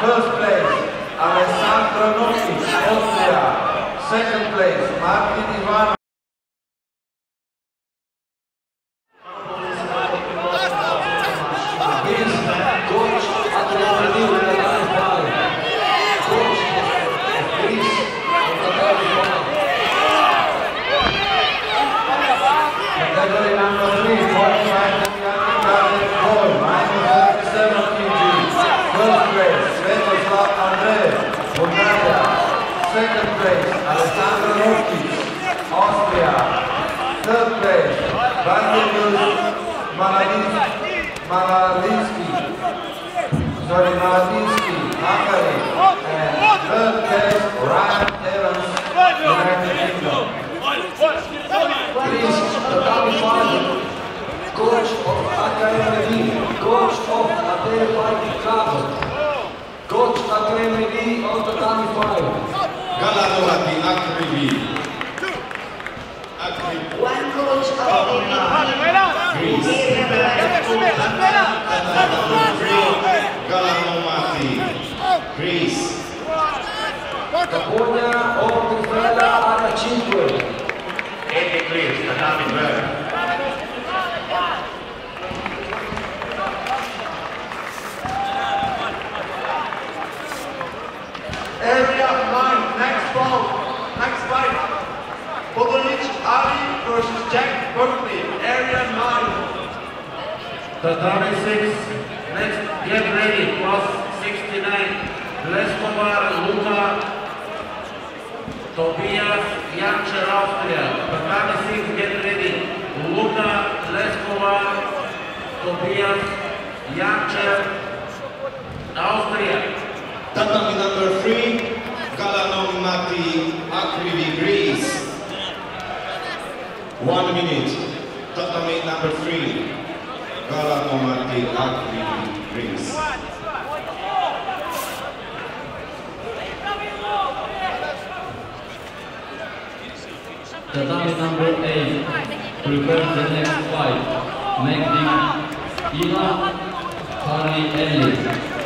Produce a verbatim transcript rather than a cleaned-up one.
First place, Alessandro Nocchi, Austria. Second place, Martin Ivanov. Magdalenski, sorry, Magdalenski, Akribi, and third place. Kalanomati, Akribi. Kalanomati, Greece. Capone, Ortufella, Ara cinque. Ede Greece, Tatami Verde. Area nine, next ball, next fight. Bogolich Ali versus Jack Berkeley, area nine. Tatami six, next, get ready, cross sixty-nine. Leskova, Luka, Tobias Jancer, Austria. Tatami six, get ready. Luka, Leskova, Tobias Jancer, Austria. Tatami number three, Kalanomati, Akribi, Greece. One minute. Tatami number three, Kalanomati, Akribi, Greece. Tatami number eight, prepare the next fight. Magdalenski, Elon Harry Elliott.